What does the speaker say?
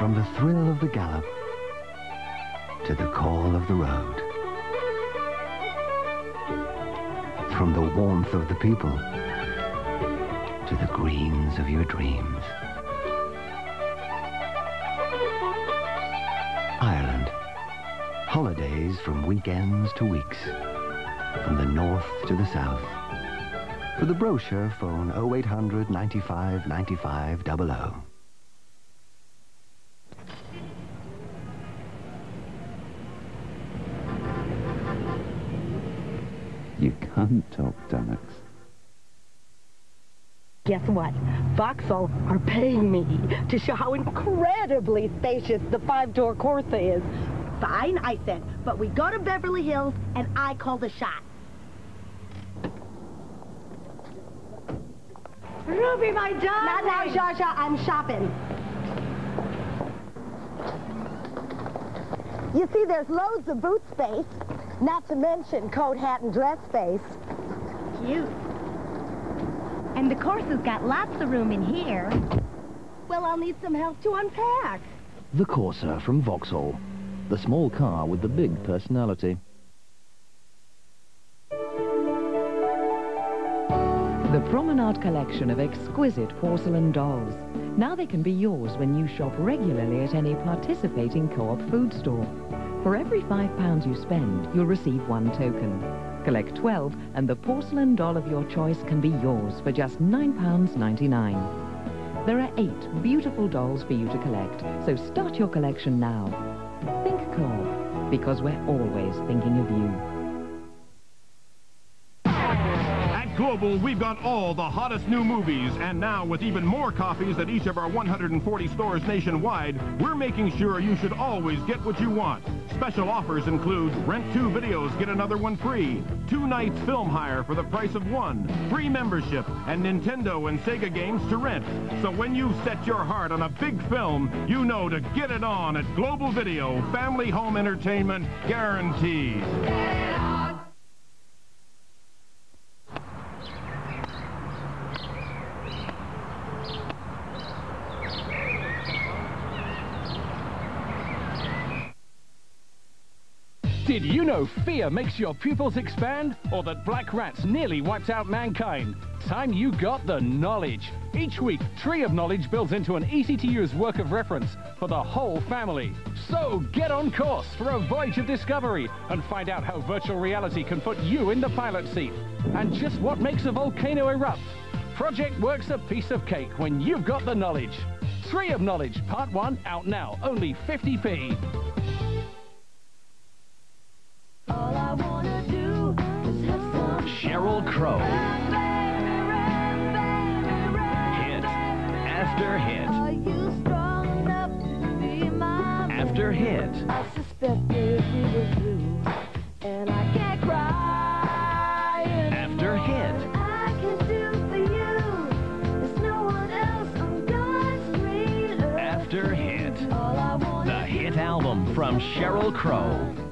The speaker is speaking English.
From the thrill of the gallop to the call of the road. From the warmth of the people to the greens of your dreams. Ireland. Holidays from weekends to weeks. From the north to the south. For the brochure, phone 0800 95 95 00. You can't talk Dunnocks. Guess what? Vauxhall are paying me to show how incredibly spacious the 5-door Corsa is. Fine, I said, but we go to Beverly Hills and I call the shot. Ruby, my darling! Not now, Jaja, I'm shopping. You see, there's loads of boot space, not to mention coat, hat, and dress space. Cute. And the Corsa's got lots of room in here. Well, I'll need some help to unpack. The Corsa from Vauxhall. The small car with the big personality. The Promenade Collection of exquisite porcelain dolls. Now they can be yours when you shop regularly at any participating co-op food store. For every £5 you spend, you'll receive one token. Collect 12 and the porcelain doll of your choice can be yours for just £9.99. There are 8 beautiful dolls for you to collect, so start your collection now. Think co-op, because we're always thinking of you. At Global, we've got all the hottest new movies, and now with even more copies at each of our 140 stores nationwide, we're making sure you should always get what you want. Special offers include rent 2 videos, get another one free, 2 nights film hire for the price of 1, free membership, and Nintendo and Sega games to rent. So when you've set your heart on a big film, you know to get it on at Global Video, family home entertainment guaranteed. Did you know fear makes your pupils expand? Or that black rats nearly wiped out mankind? Time you got the knowledge. Each week, Tree of Knowledge builds into an easy-to-use work of reference for the whole family. So get on course for a voyage of discovery and find out how virtual reality can put you in the pilot seat. And just what makes a volcano erupt. Project Works a piece of cake when you've got the knowledge. Tree of Knowledge, Part 1, out now, only 50p. All I wanna do is have some Cheryl Crow. Hit after hit. Are you strong enough to be my man? After hit. I suspected we were blue, and I can't cry. After hit. I can do for you. There's no one else on God's green earth. After hit. All I want. The hit album from Cheryl Crow.